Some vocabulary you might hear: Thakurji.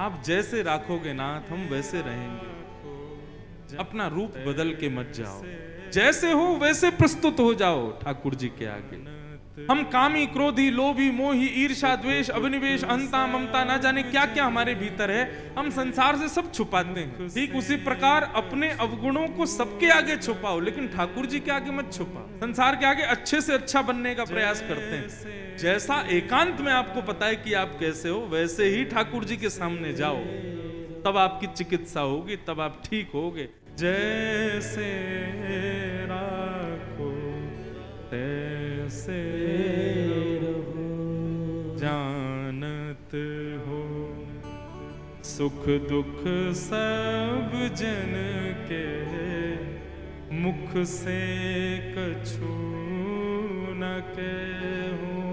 आप जैसे राखोगे नाथ हम वैसे रहेंगे, अपना रूप बदल के मत जाओ, जैसे हो वैसे प्रस्तुत हो जाओ ठाकुर जी के आगे। हम कामी, क्रोधी, लोभी, मोही, ईर्षा, द्वेष, अभिनिवेश, अहंता, ममता, ना जाने क्या क्या हमारे भीतर है, हम संसार से सब छुपाते हैं। ठीक उसी प्रकार अपने अवगुणों को सबके आगे छुपाओ, लेकिन ठाकुर जी के आगे मत छुपाओ। संसार के आगे अच्छे से अच्छा बनने का प्रयास करते हैं। जैसा एकांत में आपको पता है कि आप कैसे हो, वैसे ही ठाकुर जी के सामने जाओ, तब आपकी चिकित्सा होगी, तब आप ठीक होगे। जैसे राखो तैसे रहो, जानत हो सुख दुख सब जन के, मुख से कछु न कहो।